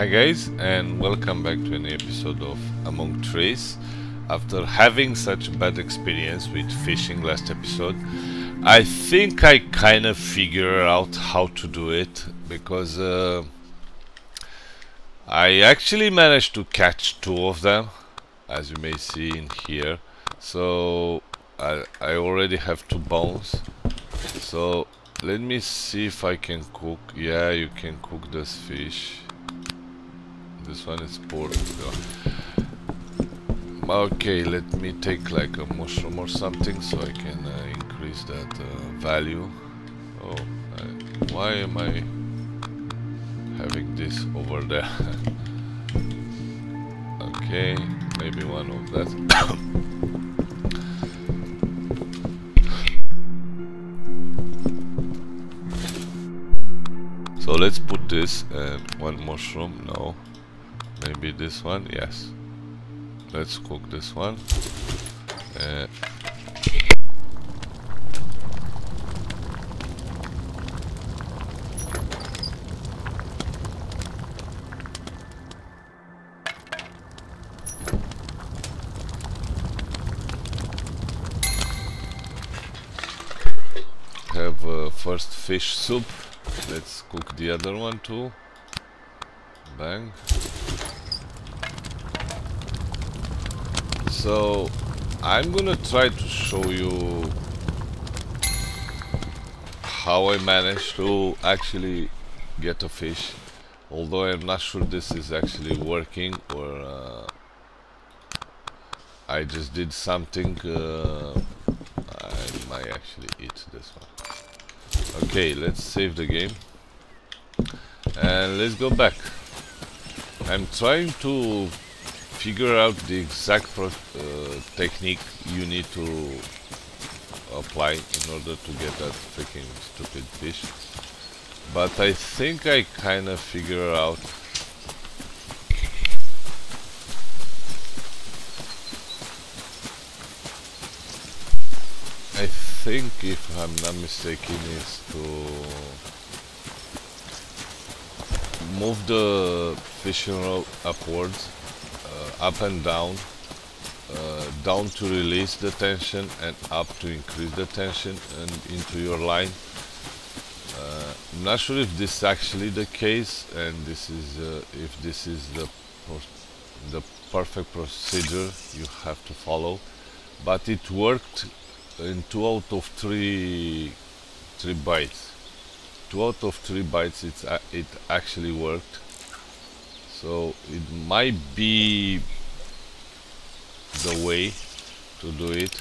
Hi guys, and welcome back to an episode of Among Trees. After having such a bad experience with fishing last episode, I think I kind of figured out how to do it, because I actually managed to catch two of them, as you may see in here. So I already have two bones, so let me see if I can cook. Yeah, you can cook this fish. This one is pork. Okay, let me take like a mushroom or something so I can increase that value. Oh, why am I having this over there? Okay, maybe one of that. So let's put this and one mushroom now. Maybe this one, yes. Let's cook this one. Have first fish soup. Let's cook the other one too. Bang. So I'm gonna try to show you how I managed to actually get a fish, although I'm not sure this is actually working, or I just did something. I might actually eat this one. Okay, let's save the game and let's go back. I'm trying to figure out the exact technique you need to apply in order to get that freaking stupid fish, but I think I kind of figure out. I think, if I'm not mistaken, is to move the fishing rod upwards, up and down, down to release the tension and up to increase the tension and into your line. I'm not sure if this is actually the case, and this is if this is the perfect procedure you have to follow, but it worked in 2 out of 3 bites. 2 out of 3 bites it actually worked. So it might be the way to do it.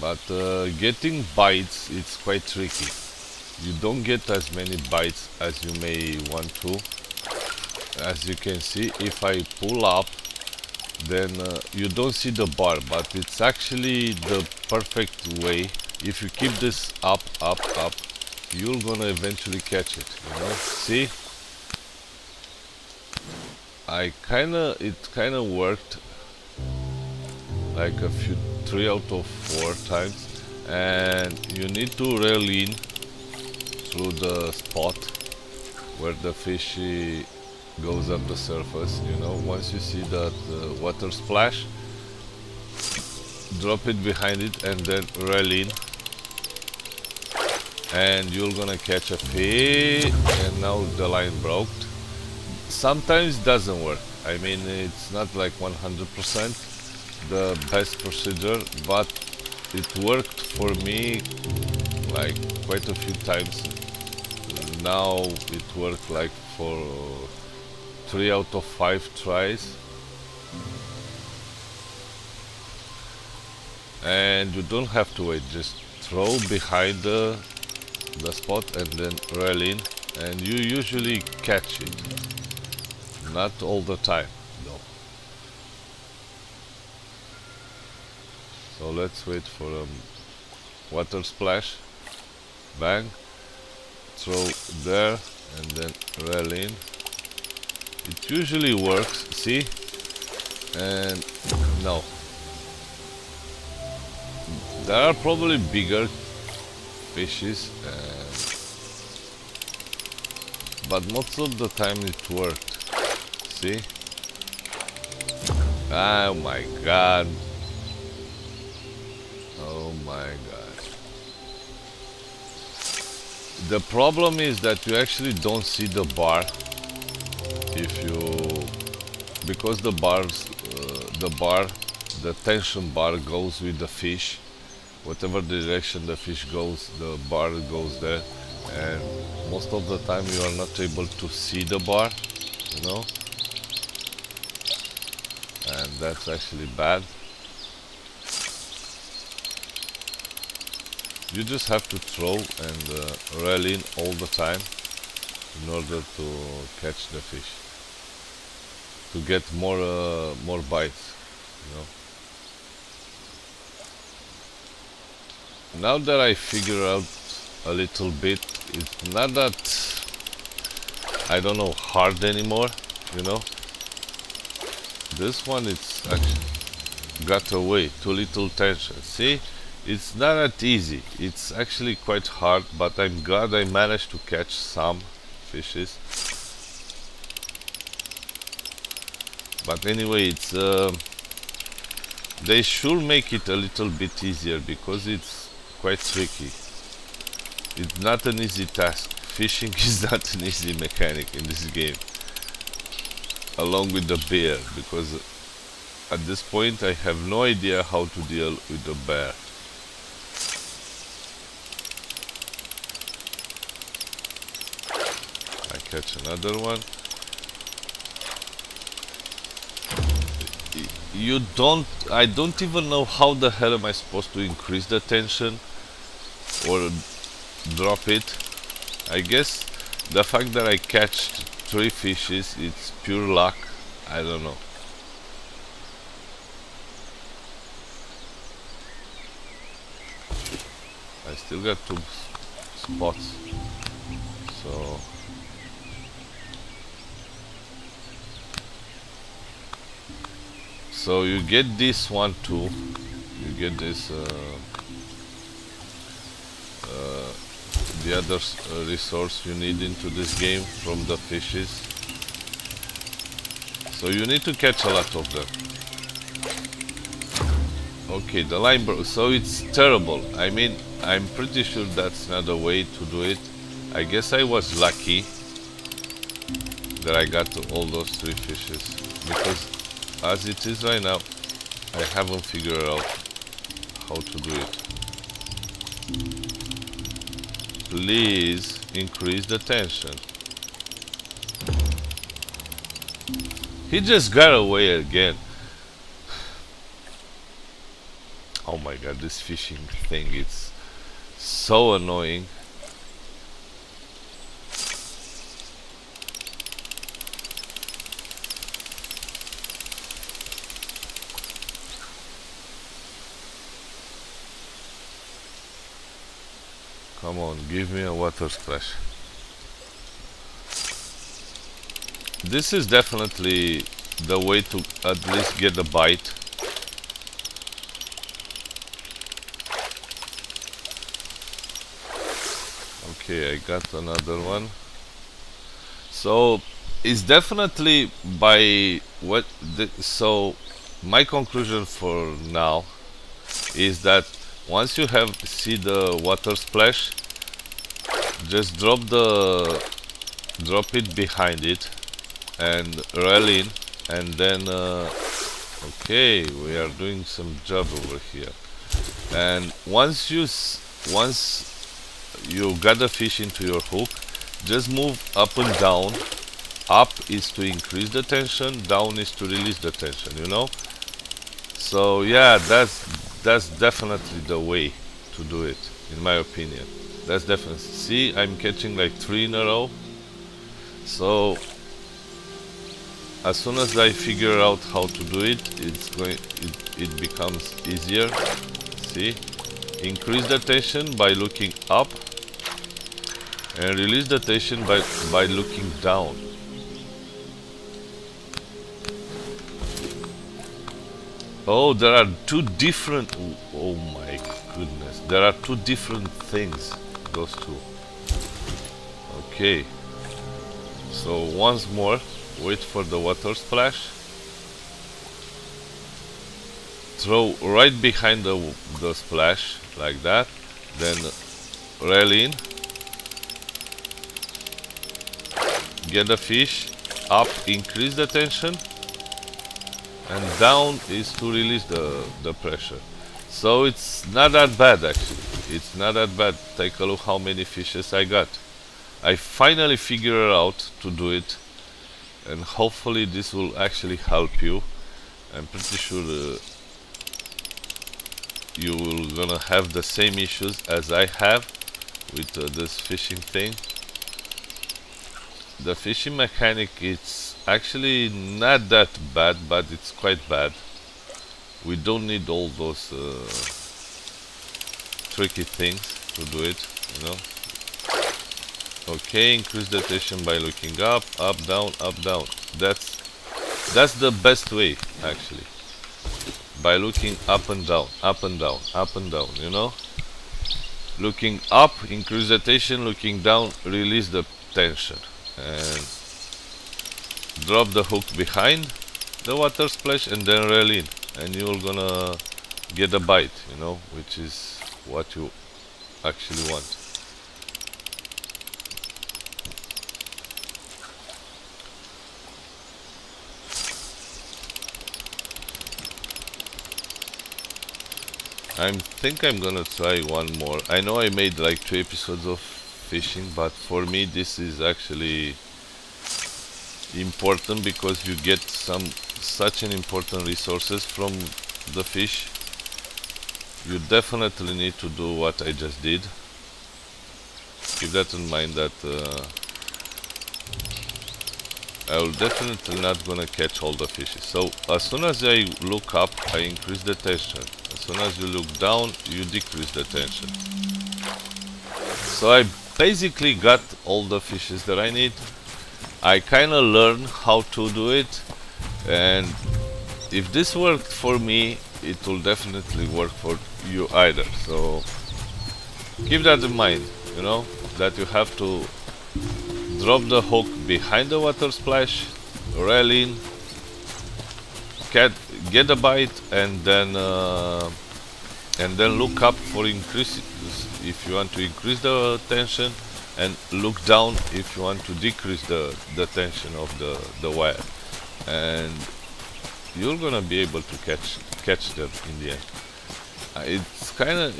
But getting bites, it's quite tricky. You don't get as many bites as you may want to. As you can see, if I pull up, then you don't see the bar, but it's actually the perfect way. If you keep this up, up, up, you're gonna eventually catch it, you know? See? It kinda worked like a few, 3 out of 4 times, and you need to reel in through the spot where the fishy goes up the surface, you know? Once you see that water splash, drop it behind it and then reel in, and you're gonna catch a fish. And now the line broke. Sometimes it doesn't work. I mean, it's not like 100% the best procedure, but it worked for me like quite a few times. Now it worked like for 3 out of 5 tries. And you don't have to wait, just throw behind the spot and then reel in, and you usually catch it. Not all the time, though. So let's wait for a water splash. Bang, throw there and then reel in. It usually works, see? And no. There are probably bigger fishes, but most of the time it worked. See? Oh my god. Oh my god. The problem is that you actually don't see the bar because the tension bar goes with the fish. Whatever direction the fish goes, the bar goes there, and most of the time you are not able to see the bar, you know, and that's actually bad. You just have to throw and reel in all the time in order to catch the fish, to get more more bites, you know. Now that I figure out a little bit, it's not that, I don't know, hard anymore, you know. This one, it's actually got away, too little tension. See, it's not that easy, it's actually quite hard, but I'm glad I managed to catch some fishes. But anyway, it's they should make it a little bit easier, because it's quite tricky. It's not an easy task. Fishing is not an easy mechanic in this game, along with the bear, because at this point I have no idea how to deal with the bear. I catch another one. I don't even know how the hell am I supposed to increase the tension or drop it. I guess the fact that I catched 3 fishes, it's pure luck. I don't know. I still got 2 spots, so you get this one too. You get this the other resource you need into this game from the fishes. So you need to catch a lot of them. Okay, the line broke. So it's terrible. I mean, I'm pretty sure that's not a way to do it. I guess I was lucky that I got all those 3 fishes, because as it is right now, I haven't figured out how to do it. Please increase the tension. He just got away again. Oh my god, this fishing thing, it's so annoying. Come on, give me a water splash. This is definitely the way to at least get a bite. Okay, I got another one. So it's definitely by what the, so my conclusion for now is that once you have see the water splash, just drop it behind it and reel in, and then okay, we are doing some job over here. And once you got the fish into your hook, just move up and down. Up is to increase the tension, down is to release the tension, you know. So yeah, that's definitely the way to do it, in my opinion. That's definitely. See, I'm catching like 3 in a row. So as soon as I figure out how to do it, it becomes easier. See, increase the tension by looking up, and release the tension by looking down. Oh, there are 2 different... Oh my goodness, there are 2 different things. those two. Okay, so once more, wait for the water splash. Throw right behind the splash, like that, then reel in, get the fish, up increase the tension, and down is to release the pressure. So it's not that bad actually, it's not that bad. Take a look how many fishes I got. I finally figured out to do it, and hopefully this will actually help you. I'm pretty sure you will gonna have the same issues as I have with this fishing thing. The fishing mechanic, it's actually not that bad, but it's quite bad. We don't need all those tricky things to do it, you know. Okay, increase the tension by looking up, up, down, up, down. That's the best way actually. By looking up and down, up and down, up and down, you know. Looking up, increase the tension, looking down, release the tension. And drop the hook behind the water splash and then reel in. And you're gonna get a bite, you know, which is what you actually want. I think I'm gonna try one more. I know I made like 2 episodes of fishing, but for me this is actually important because you get such an important resources from the fish. You definitely need to do what I just did. Keep that in mind that I will definitely not gonna catch all the fishes. So as soon as I look up, I increase the tension. As soon as you look down, you decrease the tension. So I basically got all the fishes that I need. I kinda learned how to do it, and if this worked for me, it will definitely work for you either. So keep that in mind, you know, that you have to drop the hook behind the water splash, reel in, get a bite, and then look up for increase if you want to increase the tension, and look down if you want to decrease the tension of the wire, and you're gonna be able to catch them in the end.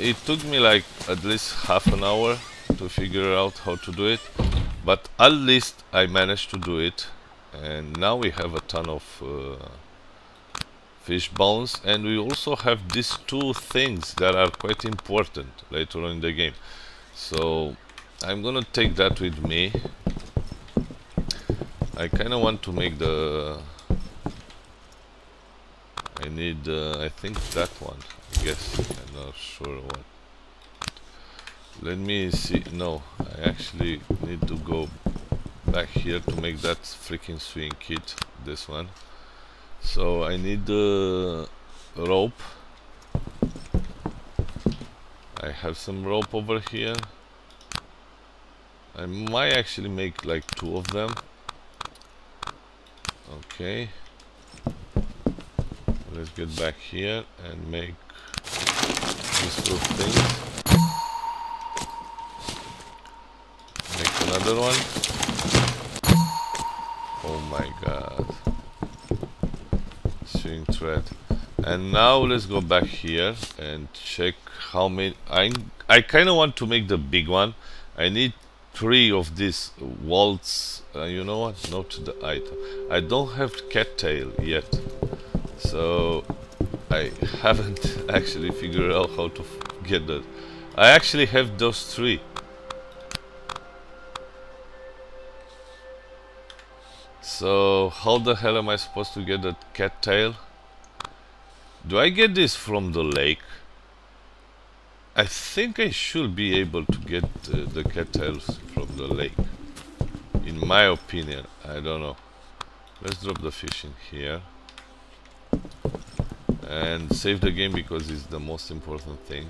It took me like at least half an hour to figure out how to do it, but at least I managed to do it, and now we have a ton of fish bones, and we also have these two things that are quite important later on in the game. So I'm gonna take that with me. I kinda want to make I need, I think that one, I guess, I'm not sure what. Let me see, no, I actually need to go back here to make that freaking swing kit, this one. So I need the rope. I have some rope over here. I might actually make like 2 of them. Okay, let's get back here and make these 2 things. Make another one. Oh my god. Swing thread. And now let's go back here and check how many. I kind of want to make the big one. I need 3 of these waltz. You know what? Note the item. I don't have cattail yet, so I haven't actually figured out how to get that. I actually have those 3. So how the hell am I supposed to get that cattail? Do I get this from the lake? I think I should be able to get the cattails from the lake. In my opinion, I don't know. Let's drop the fish in here. And save the game because it's the most important thing.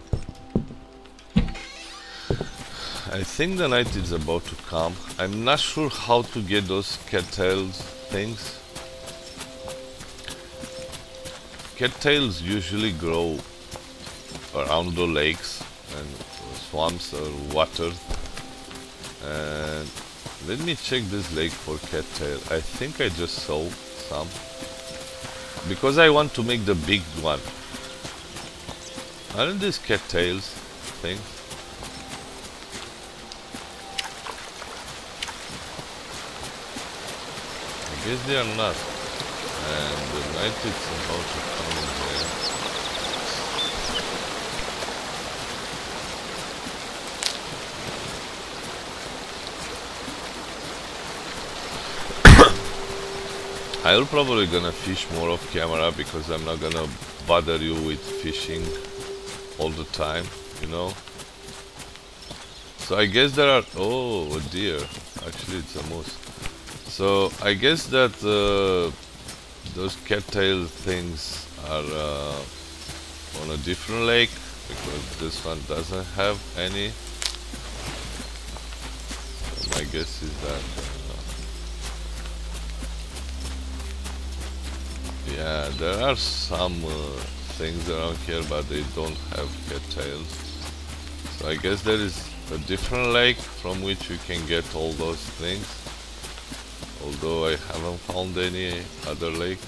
I think the night is about to come. I'm not sure how to get those cattails things. Cattails usually grow around the lakes and swamps or water. And let me check this lake for cattail. I think I just saw some. Because I want to make the big one. Aren't these cattails things? I guess they are not. And the night is about to come in there. I'll probably gonna fish more off camera because I'm not gonna bother you with fishing all the time, you know. So I guess there are, oh, a deer. Actually, it's a moose. So I guess that those cattail things are on a different lake because this one doesn't have any. So my guess is that. Yeah, there are some things around here, but they don't have cattails. So I guess there is a different lake from which you can get all those things. Although I haven't found any other lake.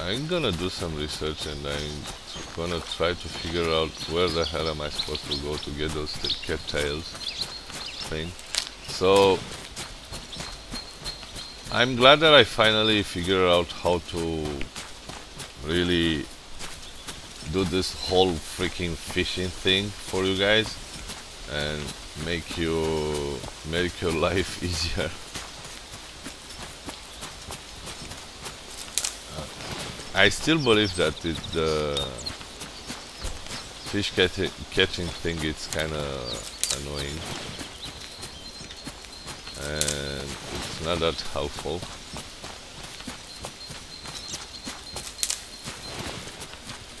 I'm gonna do some research and I'm gonna try to figure out where the hell am I supposed to go to get those cattails thing. So, I'm glad that I finally figured out how to really do this whole freaking fishing thing for you guys and make your life easier. I still believe that the fish catching thing is kind of annoying. And it's not that helpful.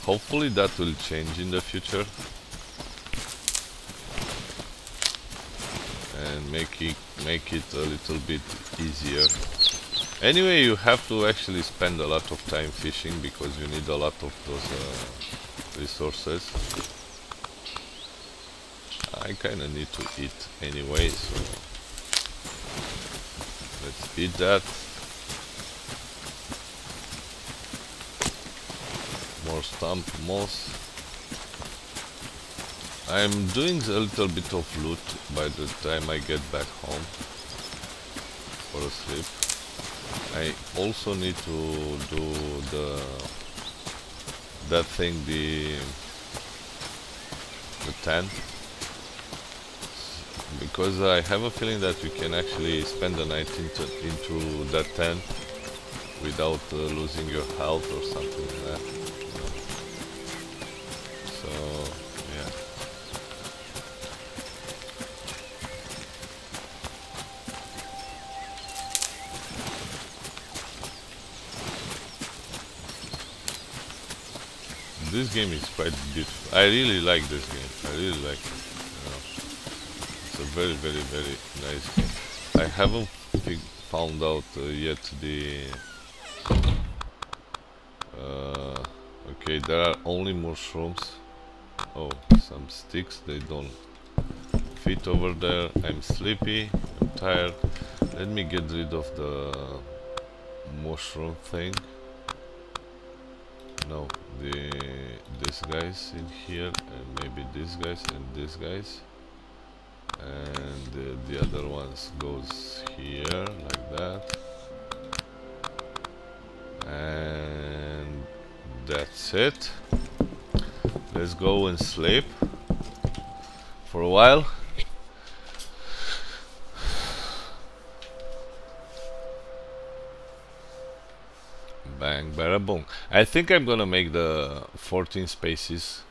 Hopefully that will change in the future and make it a little bit easier. Anyway, you have to actually spend a lot of time fishing because you need a lot of those resources. I kind of need to eat anyway, so let's eat that. More stump moss. I'm doing a little bit of loot by the time I get back home for a sleep. I also need to do the tent. Because I have a feeling that you can actually spend the night into that tent without losing your health or something like that. So, yeah. This game is quite beautiful. I really like this game. I really like it. It's a very, very, very nice game. I haven't found out yet the... okay, there are only mushrooms. Oh, some sticks, they don't fit over there. I'm sleepy, I'm tired. Let me get rid of the mushroom thing. No, these guys in here, and maybe these guys and these guys. And the other ones goes here like that, and that's it. Let's go and sleep for a while. Bang, bada, boom. I think I'm gonna make the 14 spaces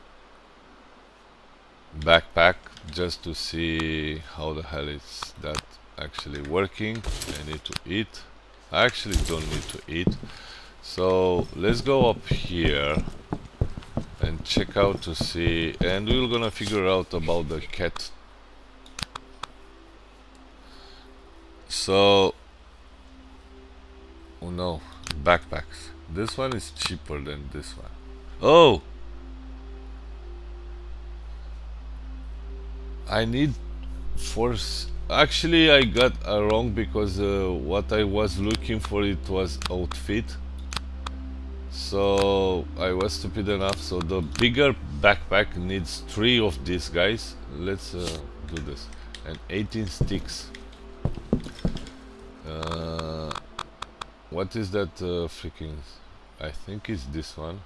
backpack just to see how the hell is that actually working. I need to eat. I actually don't need to eat. So let's go up here and check out to see, and we're gonna figure out about the cat. So, oh no, backpacks. This one is cheaper than this one. Oh! I need force. Actually, I got wrong because what I was looking for it was outfit. So I was stupid enough. So the bigger backpack needs 3 of these guys. Let's do this. And 18 sticks. What is that freaking? I think it's this one.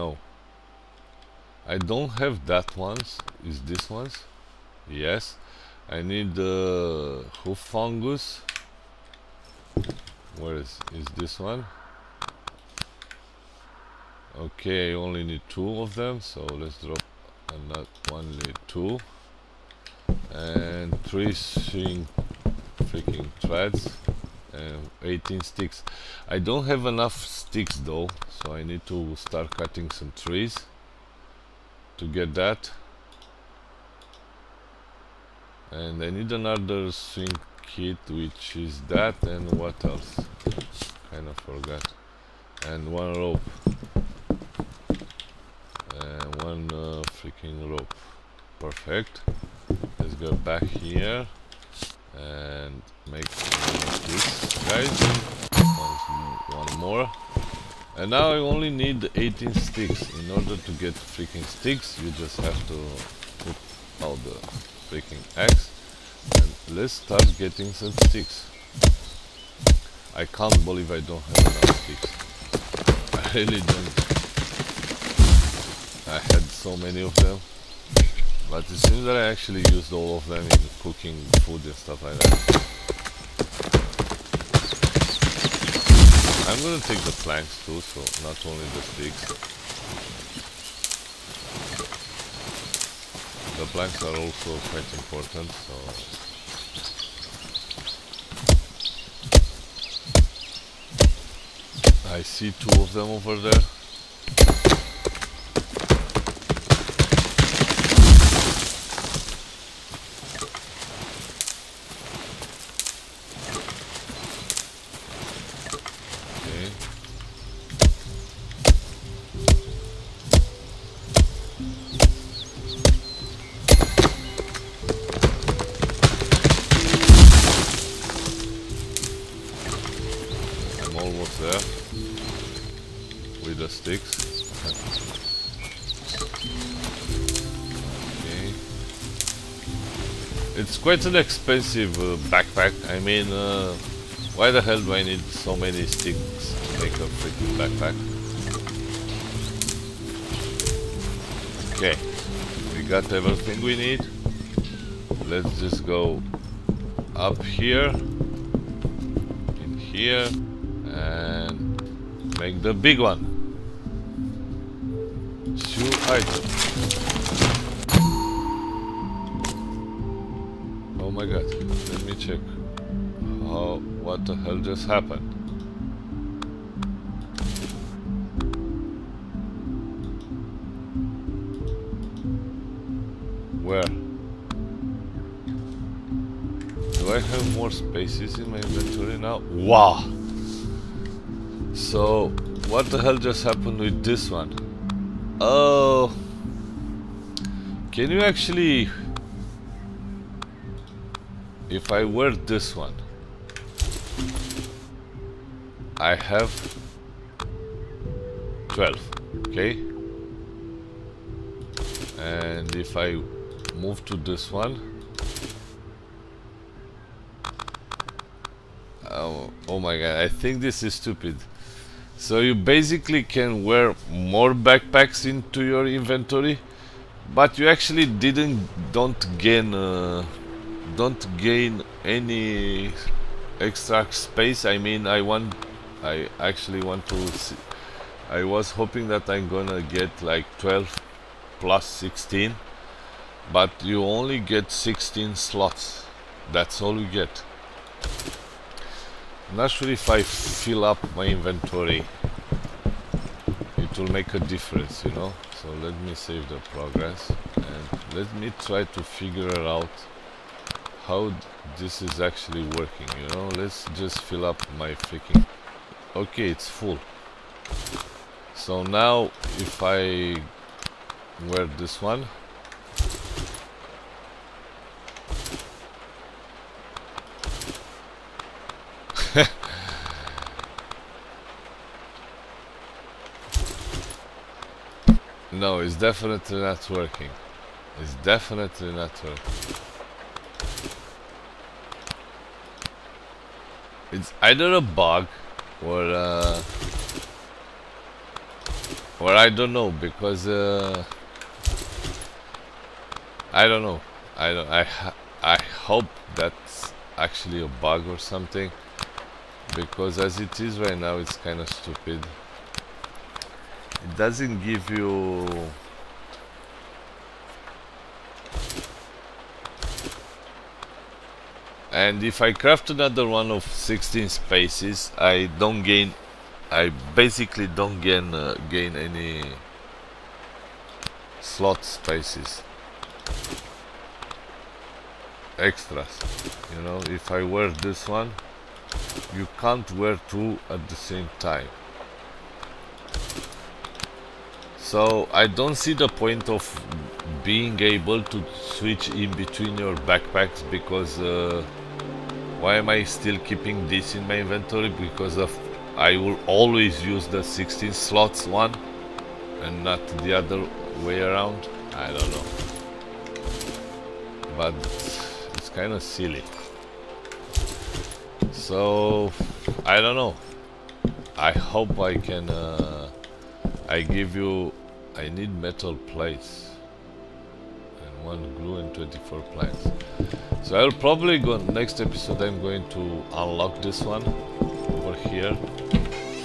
No. I don't have that ones. Is this ones? Yes. I need the hoof fungus. Where is this one? Okay, I only need 2 of them, so let's drop another one, need 2. And 3 string freaking threads and 18 sticks. I don't have enough sticks though, so I need to start cutting some trees to get that. And I need another string kit, which is that, and what else? Kind of forgot. And 1 rope. And 1 freaking rope. Perfect. Let's go back here and make this, guys. One more. And now I only need 18 sticks. In order to get freaking sticks, you just have to put out the freaking axe. And let's start getting some sticks. I can't believe I don't have enough sticks. I really don't. I had so many of them. But it seems that I actually used all of them in cooking food and stuff like that. I'm gonna take the planks too, so not only the sticks. The planks are also quite important, so... I see 2 of them over there. Quite an expensive backpack. I mean, why the hell do I need so many sticks to make a freaking backpack? Okay, we got everything we need. Let's just go up here, in here, and make the big one. 2 items. Oh my god, let me check. How, what the hell just happened? Where? Do I have more spaces in my inventory now? Wow! So, what the hell just happened with this one? Oh! Can you actually... If I wear this one, I have 12, okay? And if I move to this one, oh my god, I think this is stupid. So you basically can wear more backpacks into your inventory, but you actually don't gain any extra space. I mean, I actually want to see, I was hoping that I'm gonna get like 12 plus 16, but you only get 16 slots. That's all you get. I'm not sure if I fill up my inventory. It it will make a difference, you know. So let me save the progress and let me try to figure out how this is actually working, you know. Let's just fill up my freaking... Okay, it's full. So now if I wear this one, no, it's definitely not working. It's definitely not working. It's either a bug or I don't know, because I don't know. I hope that's actually a bug or something, because as it is right now, it's kind of stupid. It doesn't give you... And if I craft another one of 16 spaces, I don't gain... I basically don't gain, any slot spaces. Extras. You know, if I wear this one, you can't wear two at the same time. So I don't see the point of being able to switch in between your backpacks, because why am I still keeping this in my inventory? Because of I will always use the 16 slots one and not the other way around. I don't know, but it's kind of silly. So I don't know. I hope I can. I give you. I need metal plates and one glue and 24 planks. So I'll probably go next episode. I'm going to unlock this one over here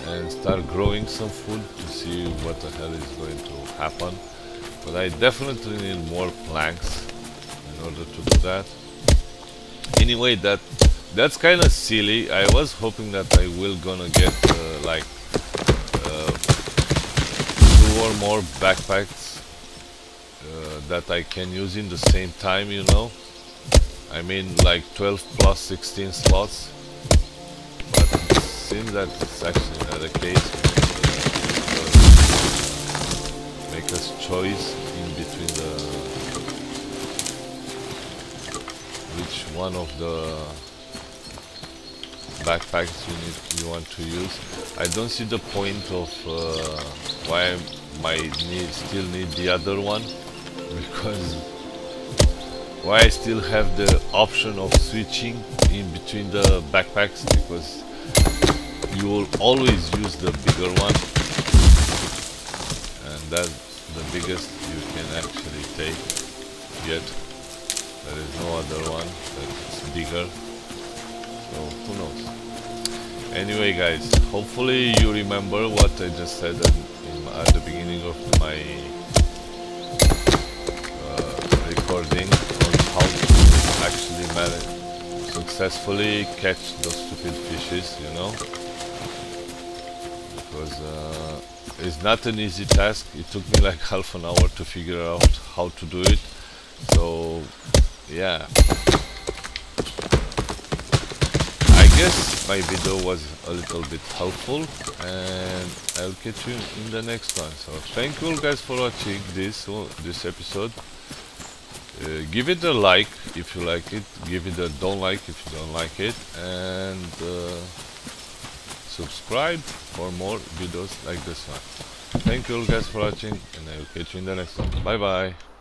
and start growing some food to see what the hell is going to happen. But I definitely need more planks in order to do that. Anyway, that's kind of silly. I was hoping that I will gonna get like 2 or more backpacks that I can use in the same time, you know. I mean, like 12 plus 16 slots, but it seems that it's actually not the case. Make us choice in between the which one of the backpacks you want to use. I don't see the point of why I might still need the other one, because why I still have the option of switching in between the backpacks, because you will always use the bigger one, and that's the biggest you can actually take yet. There is no other one that's bigger. So who knows. Anyway guys, hopefully you remember what I just said at the beginning of my recording on how to actually manage successfully catch those stupid fishes, you know, because it's not an easy task. It took me like half an hour to figure out how to do it. So yeah, I guess my video was a little bit helpful, and I'll catch you in the next one. So thank you all guys for watching this episode. Give it a like if you like it, give it a don't like if you don't like it, and subscribe for more videos like this one. Thank you all guys for watching, and I'll catch you in the next one. Bye bye.